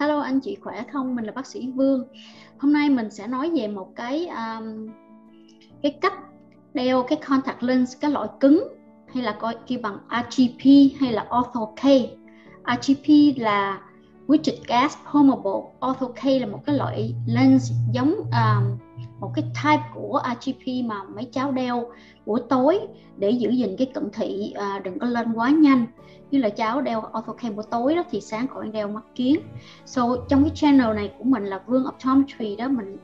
Hello anh chị khỏe không? Mình là bác sĩ Vuong. Hôm nay mình sẽ nói về một cái cách đeo cái contact lens, cái loại cứng hay là coi kêu bằng RGP hay là Orthoke. RGP là rigid gas permeable, Orthoke là một cái loại lens giống một cái type của RGP mà mấy cháu đeo buổi tối để giữ gìn cái cận thị, đừng có lên quá nhanh. Như là cháu đeo Orthoke buổi tối đó thì sáng khỏi đeo mắt kiến. So trong cái channel này của mình là Vuong Optometry đó, mình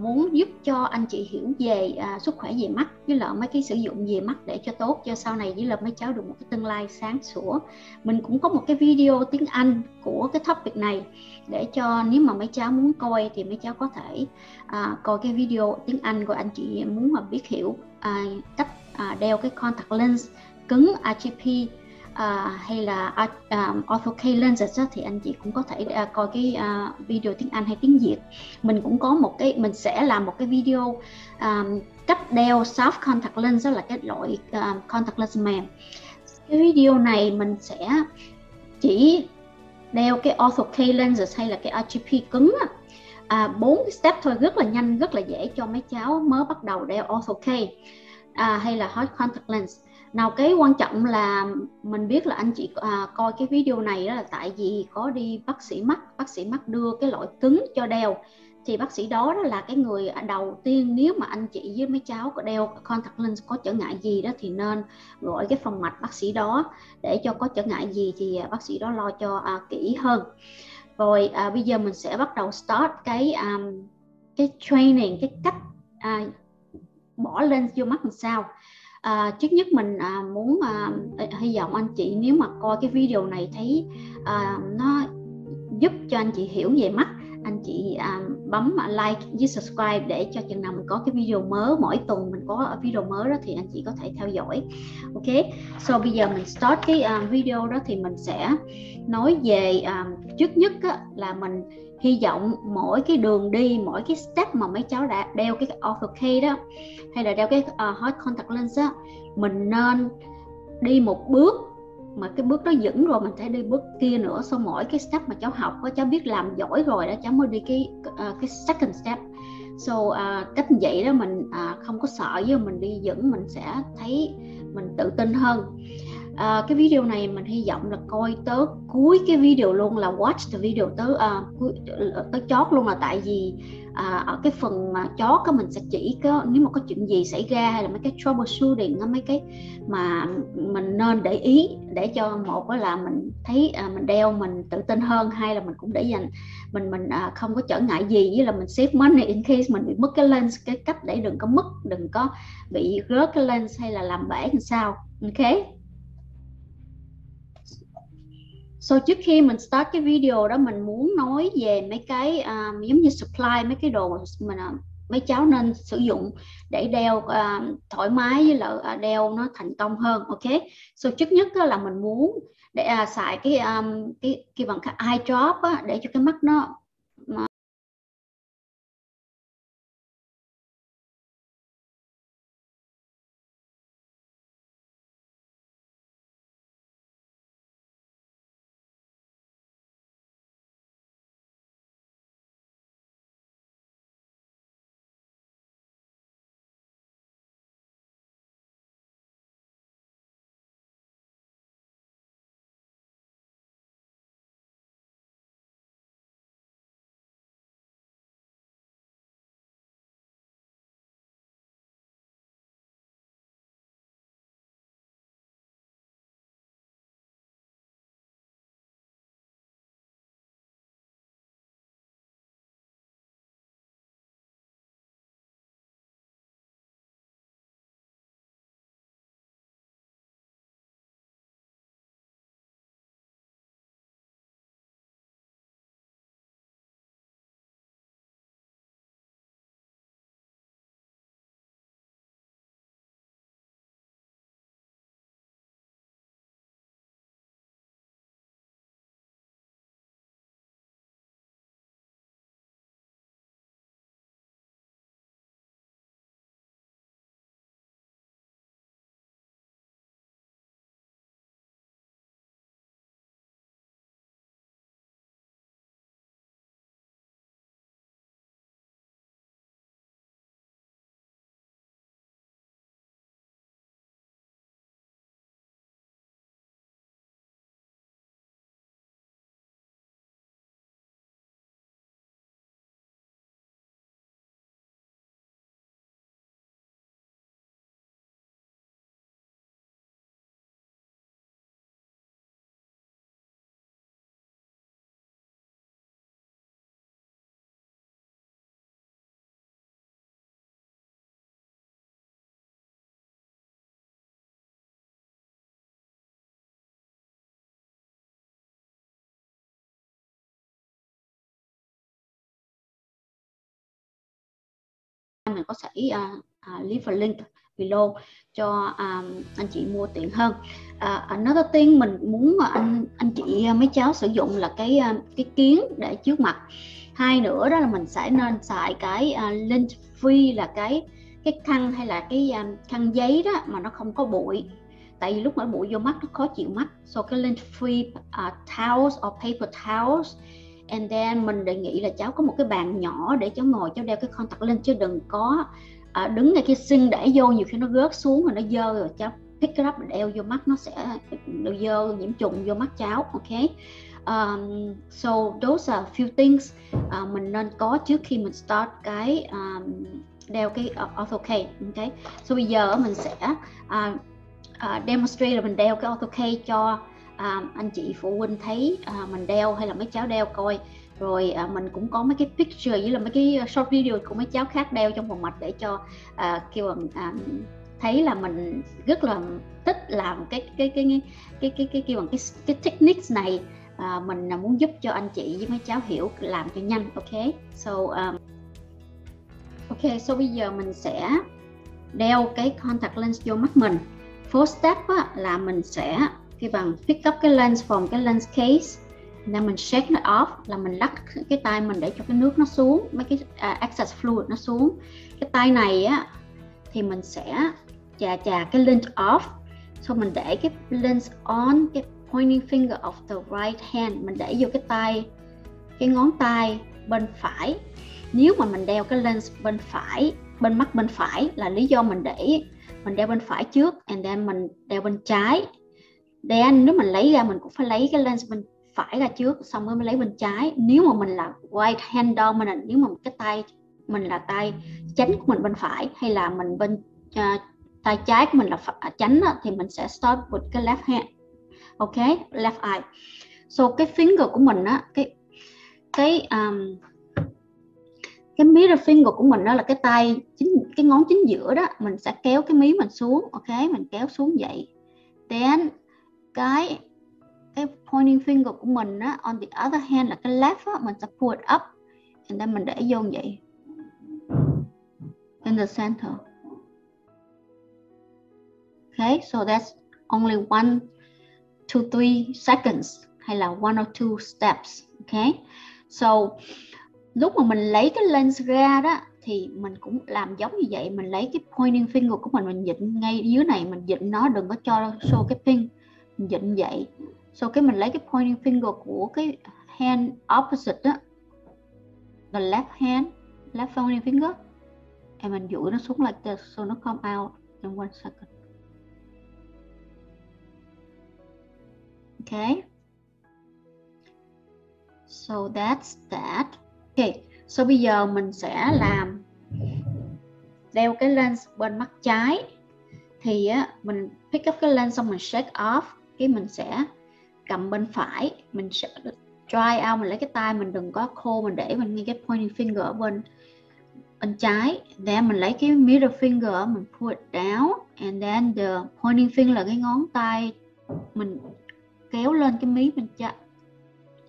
muốn giúp cho anh chị hiểu về sức khỏe về mắt, với là mấy cái sử dụng về mắt để cho tốt, cho sau này với là mấy cháu được một cái tương lai sáng sủa. Mình cũng có một cái video tiếng Anh của cái topic này để cho nếu mà mấy cháu muốn coi thì mấy cháu có thể coi cái video tiếng Anh của anh chị muốn mà biết hiểu cách đeo cái contact lens cứng RGP hay là Orthoke lenses thì anh chị cũng có thể coi cái video tiếng Anh hay tiếng Việt. Mình cũng có một cái, mình sẽ làm một cái video cách đeo soft contact lens, đó là cái loại contact lens mềm. Cái video này mình sẽ chỉ đeo cái Orthoke lenses hay là cái RGP cứng, 4 step thôi, rất là nhanh, rất là dễ cho mấy cháu mới bắt đầu đeo Orthoke hay là hard contact lens. Nào cái quan trọng là mình biết là anh chị coi cái video này đó là tại vì có đi bác sĩ mắt đưa cái loại cứng cho đeo, thì bác sĩ đó là cái người đầu tiên. Nếu mà anh chị với mấy cháu có đeo contact lens có trở ngại gì đó thì nên gọi cái phòng mạch bác sĩ đó, để cho có trở ngại gì thì bác sĩ đó lo cho kỹ hơn. Rồi bây giờ mình sẽ bắt đầu start cái training, cái cách bỏ lens vô mắt làm sao. Trước nhất mình muốn hy vọng anh chị nếu mà coi cái video này thấy nó giúp cho anh chị hiểu về mắt, anh chị bấm like với subscribe để cho chừng nào mình có cái video mới, mỗi tuần mình có video mới đó thì anh chị có thể theo dõi. Ok, so bây giờ mình start cái video đó thì mình sẽ nói về trước nhất là mình hy vọng mỗi cái đường đi, mỗi cái step mà mấy cháu đã đeo cái Orthoke đó hay là đeo cái hard contact lens đó, mình nên đi một bước mà cái bước đó vững rồi mình sẽ đi bước kia nữa. Sau mỗi cái step mà cháu học đó, cháu biết làm giỏi rồi đó, cháu mới đi cái second step. So cách như vậy đó mình không có sợ, với mình đi vững mình sẽ thấy mình tự tin hơn. Cái video này mình hy vọng là coi tới cuối cái video luôn, là watch the video tới tới chót luôn, là tại vì ở cái phần mà chót đó mình sẽ chỉ có nếu mà có chuyện gì xảy ra hay là mấy cái troubleshooting đó, mấy cái mà mình nên để ý để cho một là mình thấy mình đeo mình tự tin hơn, hay là mình cũng để dành mình không có trở ngại gì, với là mình save money in case mình bị mất cái lens, cái cách để đừng có mất, đừng có bị rớt cái lens hay là làm bể làm sao. Ok. So trước khi mình start cái video đó mình muốn nói về mấy cái giống như supply, mấy cái đồ mình mấy cháu nên sử dụng để đeo thoải mái với là đeo nó thành công hơn. Ok, so trước nhất là mình muốn để xài cái bằng cái eye drop á, để cho cái mắt nó mình có thể leave a link below cho anh chị mua tiện hơn. Another thing mình muốn anh chị mấy cháu sử dụng là cái kiến để trước mặt. Hai nữa đó là mình sẽ nên xài cái lint free, là cái khăn hay là cái khăn giấy đó mà nó không có bụi. Tại vì lúc mà bụi vô mắt nó khó chịu mắt. So cái lint free towels or paper towels. And then mình đề nghị là cháu có một cái bàn nhỏ để cháu ngồi, cháu đeo cái contact lens, chứ đừng có đứng ngay cái sink để vô, nhiều khi nó rớt xuống rồi nó dơ rồi cháu pick it up và đeo vô mắt nó sẽ dơ nhiễm trùng vô mắt cháu. Ok. So those are few things mình nên có trước khi mình start cái đeo cái Orthokate. Ok. So bây giờ mình sẽ demonstrate là mình đeo cái Orthokate cho anh chị phụ huynh thấy mình đeo hay là mấy cháu đeo coi. Rồi mình cũng có mấy cái picture với là mấy cái short video của mấy cháu khác đeo trong phòng mạch để cho kêu thấy là mình rất là thích làm cái techniques này. Mình muốn giúp cho anh chị với mấy cháu hiểu làm cho nhanh. Ok. So ok, so bây giờ mình sẽ đeo cái contact lens vô mắt mình. First step là mình sẽ khi bằng pick up cái lens from cái lens case, là mình shake nó off, là mình lắc cái tay mình để cho cái nước nó xuống, mấy cái excess fluid nó xuống. Cái tay này á thì mình sẽ chà cái lens off, xong mình để cái lens on, cái pointing finger of the right hand, mình để vô cái tay, cái ngón tay bên phải. Nếu mà mình đeo cái lens bên phải, bên mắt bên phải là lý do mình để mình đeo bên phải trước, and then mình đeo bên trái. Then nếu mình lấy ra mình cũng phải lấy cái lens bên phải ra trước, xong rồi mới lấy bên trái. Nếu mà mình là right hand dominant, nếu mà cái tay mình là tay chánh của mình bên phải, hay là mình bên tay trái của mình là chánh đó, thì mình sẽ start with cái left hand. Ok, left eye. So cái finger của mình á, cái middle finger của mình đó là cái tay chính, cái ngón chính giữa đó, mình sẽ kéo cái mí mình xuống. Ok, mình kéo xuống vậy. Then cái pointing finger của mình á, on the other hand là cái left á, mình sẽ pull it up and then mình để vô như vậy in the center. Okay, so that's only 1 to 3 seconds hay là 1 or 2 steps. Okay, so lúc mà mình lấy cái lens ra đó thì mình cũng làm giống như vậy, mình lấy cái pointing finger của mình vịn ngay dưới này, mình vịn nó đừng có cho show cái pin, mình vịn vậy. So cái mình lấy cái pointing finger của cái hand opposite đó, the left hand, left pointing finger, and mình duỗi nó xuống like this, so nó come out in 1 second. Okay, so that's that. Okay, so bây giờ mình sẽ làm đeo cái lens bên mắt trái. Thì mình pick up cái lens xong mình shake off, cái mình sẽ cầm bên phải, mình sẽ dry out, mình lấy cái tay mình đừng có khô, mình để mình ngay cái pointing finger ở bên trái. Then mình lấy cái middle finger, mình pull it down, and then the pointing finger là cái ngón tay mình kéo lên cái mí mình chặt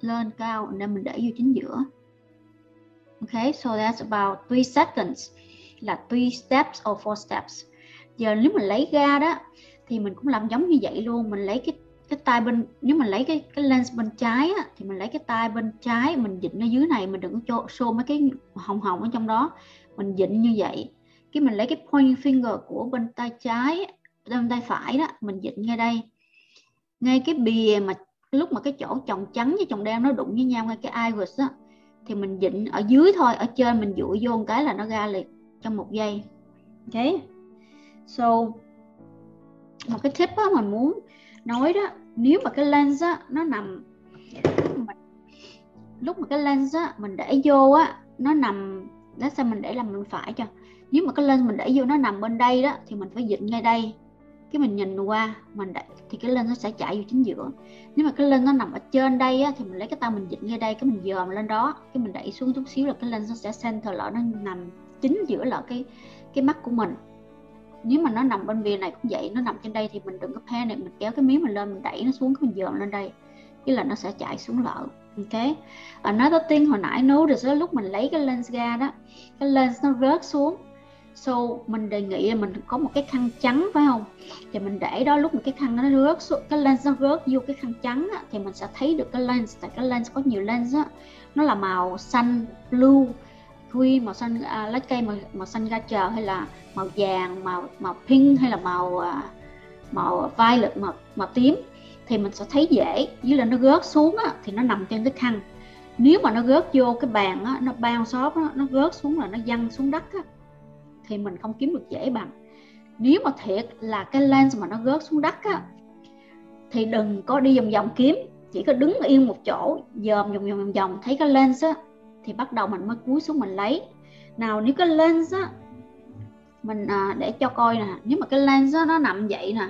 lên cao, nên mình để vô chính giữa. Okay, so that's about 3 seconds là 3 steps or 4 steps. Giờ nếu mình lấy ra đó thì mình cũng làm giống như vậy luôn, mình lấy cái tay bên, nếu mình lấy cái lens bên trái á, thì mình lấy cái tay bên trái mình vịn ở dưới này, mình đừng có show mấy cái hồng ở trong đó, mình vịn như vậy. Cái mình lấy cái pointing finger của bên tay trái, bên tay phải đó, mình vịn ngay đây, ngay cái bìa mà lúc mà cái chỗ chồng trắng với chồng đen nó đụng với nhau, ngay cái iris á, thì mình vịn ở dưới thôi, ở trên mình dụi vô một cái là nó ra liền trong 1 giây. Ok, so một cái tip đó mình muốn nói đó, nếu mà cái lens á, nó nằm lúc mà cái lens á, mình để vô á, nó nằm đó, sao mình để làm bên phải cho, nếu mà cái lens mình để vô nó nằm bên đây đó thì mình phải vịn ngay đây, cái mình nhìn qua mình để, thì cái lens nó sẽ chạy vô chính giữa. Nếu mà cái lens nó nằm ở trên đây á, thì mình lấy cái tay mình vịn ngay đây, cái mình dòm lên đó, cái mình đẩy xuống chút xíu là cái lens nó sẽ center lại, nó nằm chính giữa lại cái mắt của mình. Nếu mà nó nằm bên bìa này cũng vậy, nó nằm trên đây thì mình đừng có panic, mình kéo cái miếng mình lên, mình đẩy nó xuống, cái mình dòm lên đây, chứ là nó sẽ chạy xuống lợ. Ok, another thing hồi nãy nói được, lúc mình lấy cái lens ra đó, cái lens nó rớt xuống Mình đề nghị là mình có một cái khăn trắng, phải không? Thì mình để đó, lúc mà cái khăn nó rớt xuống, cái lens nó rớt vô cái khăn trắng á, thì mình sẽ thấy được cái lens. Tại cái lens có nhiều lens á, nó là màu xanh blue, green, màu xanh lá cây, màu xanh ra trời, hay là màu vàng, màu pink, hay là màu violet, màu tím. Thì mình sẽ thấy dễ, với là nó rớt xuống á, thì nó nằm trên cái khăn. Nếu mà nó rớt vô cái bàn á, nó bounce off, nó rớt xuống là nó văng xuống đất á, thì mình không kiếm được dễ bằng. Nếu mà thiệt là cái lens mà nó rớt xuống đất á, thì đừng có đi vòng vòng kiếm, chỉ có đứng yên một chỗ, dòm vòng vòng, thấy cái lens á, thì bắt đầu mình mới cúi xuống mình lấy. Nào nếu cái lens á, mình để cho coi nè, nếu mà cái lens á, nó nằm vậy nè,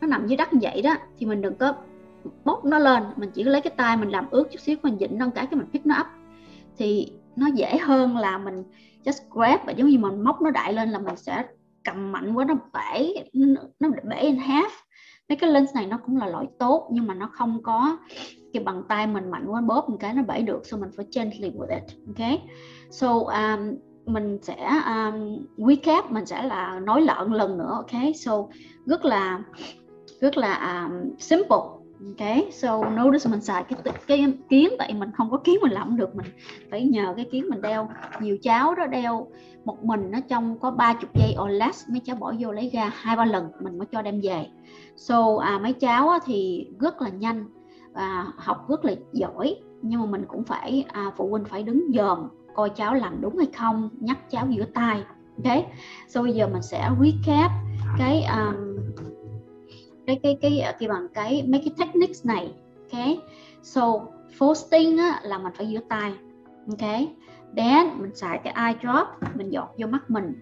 nó nằm dưới đất vậy đó, thì mình đừng có bốc nó lên, mình chỉ lấy cái tay mình làm ướt chút xíu, mình dịnh nâng cái mình pick nó up, thì nó dễ hơn là mình just grab, và giống như mình móc nó đại lên là mình sẽ cầm mạnh quá, nó bể, nó bể in half. Mấy cái lens này nó cũng là loại tốt, nhưng mà nó không có cái bằng tay mình mạnh quá bóp một cái nó bể được, so mình phải gently with it, okay? So mình sẽ recap, mình sẽ là nói lợn lần nữa, okay? So rất là simple. Okay, so notice mình xài cái kiến, tại mình không có kiến mình làm được, mình phải nhờ cái kiến mình đeo. Nhiều cháu đó đeo một mình nó trong có 30 giây or less, mấy cháu bỏ vô lấy ra 2-3 lần mình mới cho đem về. So mấy cháu thì rất là nhanh, học rất là giỏi, nhưng mà mình cũng phải phụ huynh phải đứng dòm coi cháu làm đúng hay không, nhắc cháu giữa tay. Okay, so bây giờ mình sẽ recap cái mấy cái techniques này, okay? So first thing á, là mình phải rửa tay, okay? Then mình xài cái eye drop, mình dọt vô mắt mình.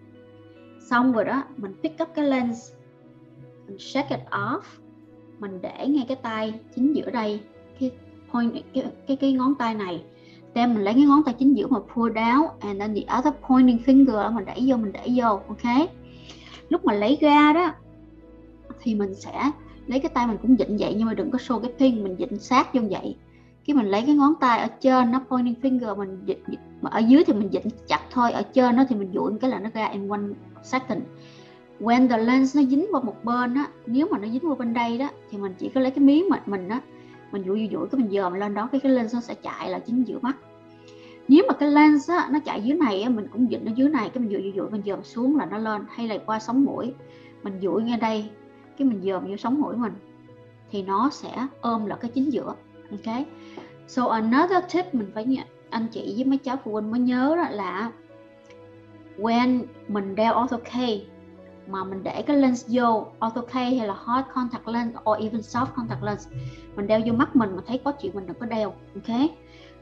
Xong rồi đó, mình pick up cái lens, mình shake it off, mình để ngay cái tay chính giữa đây, cái ngón tay này. Then mình lấy cái ngón tay chính giữa mà pull down, and then the other pointing finger mình đẩy vô, okay? Lúc mà lấy ra đó, thì mình sẽ lấy cái tay mình cũng dịnh vậy, nhưng mà đừng có show cái pin, mình dịnh sát vô vậy. Khi mình lấy cái ngón tay ở trên nó pointing finger, mình dịnh, mà ở dưới thì mình dịnh chặt thôi, ở trên nó thì mình duỗi cái là nó ra in one second. When the lens nó dính vào một bên á, nếu mà nó dính vào bên đây đó, thì mình chỉ có lấy cái miếng mình á, mình duỗi cái mình dòm lên đó, cái lens nó sẽ chạy là chính giữa mắt. Nếu mà cái lens á, nó chạy dưới này á, mình cũng dịnh nó dưới này, cái mình duỗi mình dòm xuống là nó lên, hay là qua sống mũi mình duỗi ngay đây, cái mình dòm vô sống mũi mình thì nó sẽ ôm lại cái chính giữa, ok? So another tip mình phải anh chị với mấy cháu phụ huynh mới nhớ đó là when mình đeo orthokay mà mình để cái lens vô, orthokay hay là hard contact lens or even soft contact lens, mình đeo vô mắt mình mà thấy có chuyện mình đừng có đeo, ok?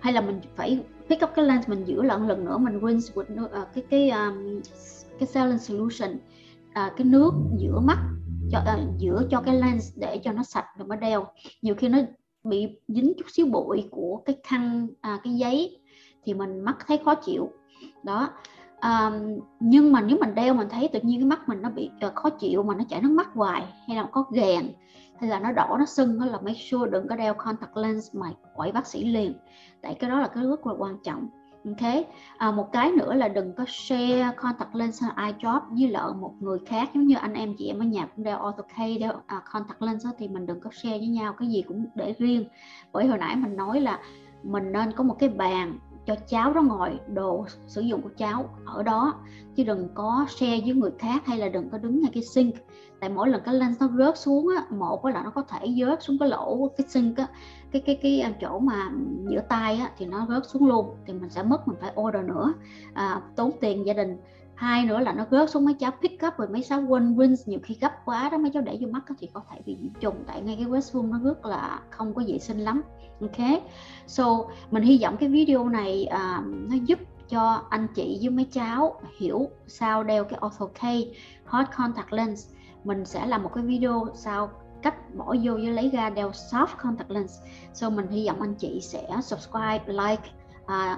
Hay là mình phải pick up cái lens, mình giữ lại lần nữa, mình rinse with cái saline solution, cái nước giữa mắt giữa cho cái lens để cho nó sạch rồi mới đeo. Nhiều khi nó bị dính chút xíu bụi của cái khăn, cái giấy thì mình mắt thấy khó chịu đó. Nhưng mà nếu mình đeo mình thấy tự nhiên cái mắt mình nó bị khó chịu mà nó chảy nước mắt hoài, hay là có ghèn, hay là nó đỏ, nó sưng, đó là make sure đừng có đeo contact lens mà gọi bác sĩ liền, tại cái đó là cái rất là quan trọng. Okay. Một cái nữa là đừng có share contact lens hay eye drop với lại một người khác, giống như anh em chị em ở nhà cũng đeo orthokay, đeo contact lens, thì mình đừng có share với nhau, cái gì cũng để riêng. Bởi hồi nãy mình nói là mình nên có một cái bàn cho cháu đó ngồi, đồ sử dụng của cháu ở đó, chứ đừng có share với người khác, hay là đừng có đứng ngay cái sink. Tại mỗi lần cái lens nó rớt xuống á, một là nó có thể rớt xuống cái lỗ cái sink á, cái chỗ mà giữa tay á, thì nó rớt xuống luôn, thì mình sẽ mất, mình phải order nữa, tốn tiền gia đình. Hai nữa là nó rớt xuống, mấy cháu pick up rồi mấy cháu quên rinse, nhiều khi gấp quá đó mấy cháu để vô mắt thì có thể bị nhiễm trùng, tại ngay cái restroom nó rất là không có vệ sinh lắm, ok? So mình hy vọng cái video này nó giúp cho anh chị với mấy cháu hiểu sao đeo cái orthokay hard contact lens. Mình sẽ làm một cái video sau cách bỏ vô với lấy ra đeo soft contact lens. So mình hy vọng anh chị sẽ subscribe, like,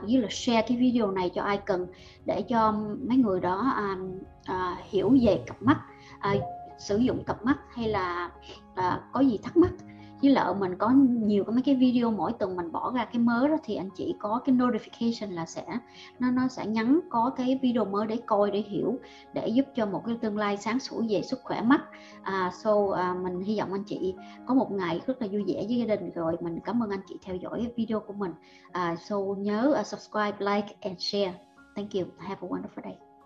với là share cái video này cho ai cần, để cho mấy người đó hiểu về cặp mắt, sử dụng cặp mắt, hay là có gì thắc mắc. với lỡ mình có nhiều mấy cái video mỗi tuần mình bỏ ra cái mới đó, thì anh chị có cái notification là sẽ nó sẽ nhắn có cái video mới để coi, để hiểu, để giúp cho một cái tương lai sáng sủa về sức khỏe mắt. Mình hy vọng anh chị có một ngày rất là vui vẻ với gia đình. Rồi mình cảm ơn anh chị theo dõi video của mình. Nhớ subscribe, like and share. Thank you. Have a wonderful day.